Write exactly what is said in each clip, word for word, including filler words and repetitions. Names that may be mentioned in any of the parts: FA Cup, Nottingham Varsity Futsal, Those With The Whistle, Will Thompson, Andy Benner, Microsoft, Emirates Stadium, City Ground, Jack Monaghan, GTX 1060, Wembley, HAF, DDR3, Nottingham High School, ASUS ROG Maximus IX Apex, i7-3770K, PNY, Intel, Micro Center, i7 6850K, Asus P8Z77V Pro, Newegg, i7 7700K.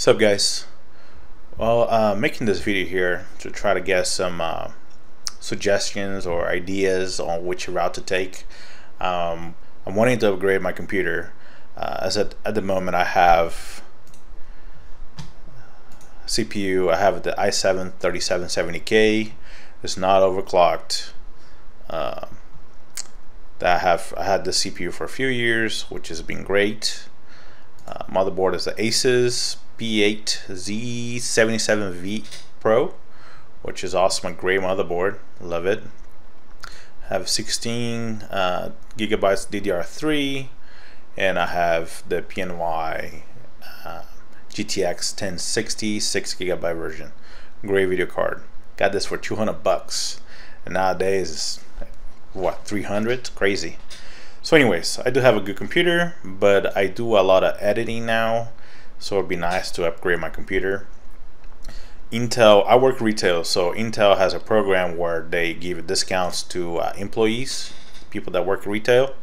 What's up, guys? Well, uh, making this video here to try to get some uh, suggestions or ideas on which route to take. Um, I'm wanting to upgrade my computer. Uh, as at, at the moment, I have C P U. I have the i seven thirty-seven seventy K. It's not overclocked. Uh, that I have I had the C P U for a few years, which has been great. Uh, motherboard is the Asus P eight Z seventy-seven V Pro, which is awesome. A great motherboard, love it. I have sixteen uh, gigabytes D D R three, and I have the P N Y uh, G T X ten sixty six gigabyte version. Great video card. Got this for two hundred bucks, and nowadays it's what, three hundred? Crazy. So anyways, I do have a good computer, but I do a lot of editing now, so it'd be nice to upgrade my computer. Intel, I work retail, so Intel has a program where they give discounts to uh, employees, people that work retail.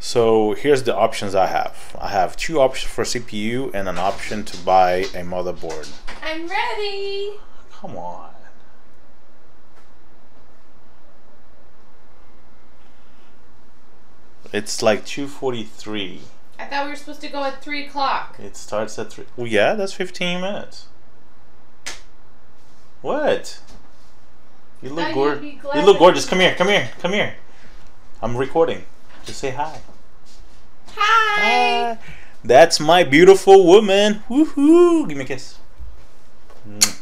So here's the options I have. I have two options for C P U and an option to buy a motherboard. I'm ready. Come on. It's like two forty-three. I thought we were supposed to go at three o'clock. It starts at three. Well, yeah, that's fifteen minutes. What? You look gorgeous. You look gorgeous. Come here. Come here. Come here. I'm recording. Just say hi. Hi. Hi. That's my beautiful woman. Woohoo. Give me a kiss. Mm.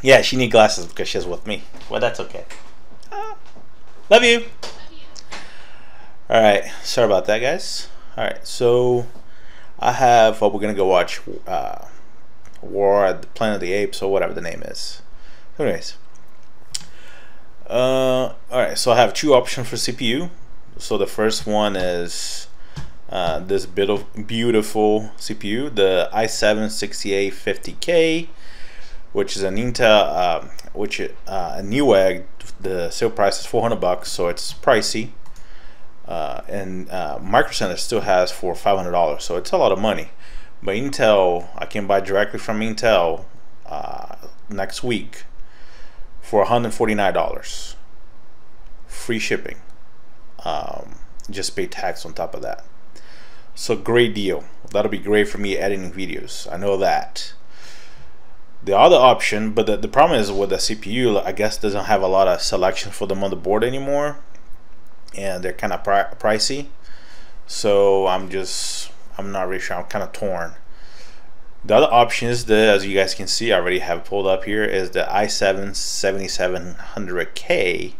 Yeah, she needs glasses because she's with me. Well, that's okay. Ah. Love you. Alright, sorry about that, guys. Alright, so I have, well, we're gonna go watch uh, War at the Planet of the Apes or whatever the name is. Anyways, uh, alright, so I have two options for C P U. So the first one is uh, this bit of beautiful C P U, the i seven sixty-eight fifty K, which is an Intel, uh, which uh, a Newegg. The sale price is four hundred bucks, so it's pricey. Uh, and uh, Micro Center still has for five hundred dollars, so it's a lot of money. But Intel, I can buy directly from Intel uh, next week for one hundred forty-nine dollars, free shipping. Um, just pay tax on top of that. So great deal. That'll be great for me editing videos. I know that. The other option, but the, the problem is with the C P U, I guess doesn't have a lot of selection for the motherboard anymore. And they're kind of pricey, so I'm just I'm not really sure. I'm kind of torn. The other option is the, as you guys can see, I already have pulled up here, is the i seven seventy-seven hundred K.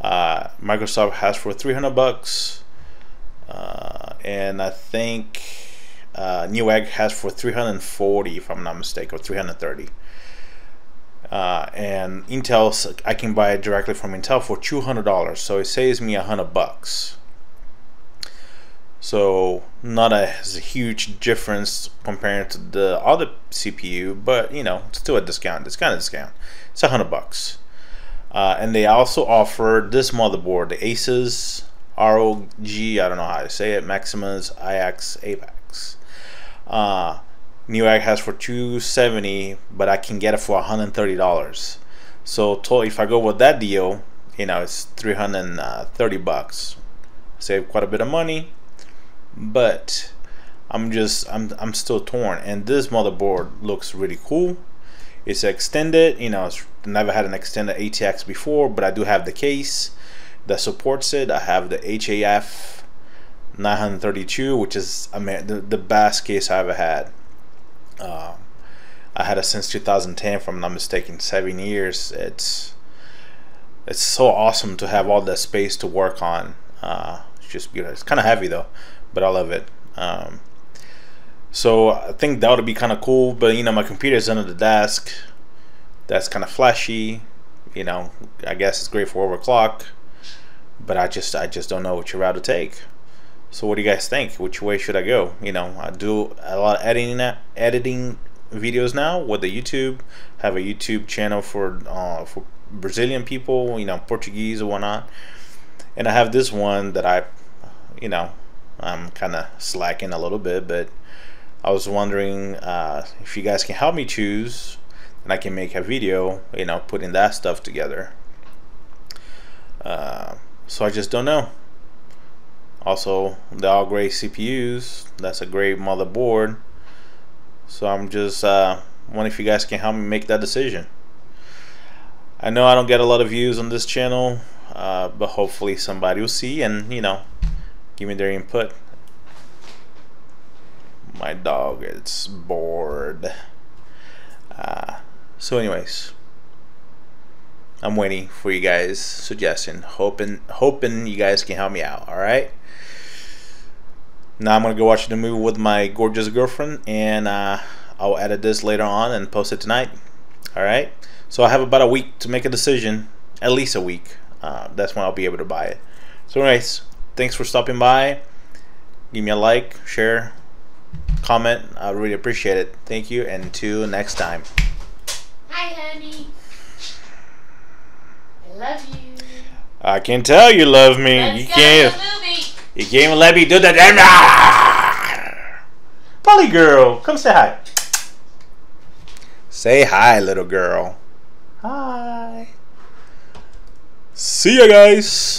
Uh, Microsoft has for three hundred bucks, uh, and I think uh, Newegg has for three hundred forty, if I'm not mistaken, or three hundred thirty. Uh, and Intel, I can buy it directly from Intel for two hundred dollars, so it saves me a hundred bucks. So not a, a huge difference compared to the other C P U, but you know, it's still a discount. It's kind of discount. It's a hundred bucks. Uh, and they also offer this motherboard, the Asus R O G, I don't know how to say it, Maximus nine Apex. Uh, Newegg has for two seventy, but I can get it for one hundred thirty dollars. So total, if I go with that deal, you know, it's three hundred thirty bucks. Save quite a bit of money, but I'm just I'm I'm still torn. And this motherboard looks really cool. It's extended, you know, it's never had an extended A T X before, but I do have the case that supports it. I have the H A F nine thirty-two, which is I mean, the, the best case I ever had. Um, I had it since two thousand ten, if I'm not mistaken, seven years. It's it's so awesome to have all that space to work on. Uh, it's just beautiful. It's kind of heavy though, but I love it. Um, so I think that would be kind of cool. But you know, my computer is under the desk. That's kind of flashy. You know, I guess it's great for overclock. But I just I just don't know which route to take. So what do you guys think? Which way should I go? You know, I do a lot of editing editing videos now with the YouTube. Have a YouTube channel for uh, for Brazilian people, you know, Portuguese or whatnot. And I have this one that I, you know, I'm kind of slacking a little bit, but I was wondering uh, if you guys can help me choose, and I can make a video, you know, putting that stuff together. Uh, so I just don't know. Also, the all gray C P Us, that's a great motherboard. So I'm just uh, wondering if you guys can help me make that decision. I know I don't get a lot of views on this channel, uh, but hopefully somebody will see and, you know, give me their input. My dog is bored. Uh, so anyways, I'm waiting for you guys' suggestion, hoping hoping you guys can help me out. All right, now I'm gonna go watch the movie with my gorgeous girlfriend, and uh, I'll edit this later on and post it tonight. All right, so I have about a week to make a decision, at least a week. Uh, that's when I'll be able to buy it. So anyways, thanks for stopping by. Give me a like, share, comment. I really appreciate it. Thank you, and until next time. Hi, honey. I love you. I can tell you love me. Let's you can't. You can't even let me do the damn. Polly girl, come say hi. Say hi, little girl. Hi. See ya, guys.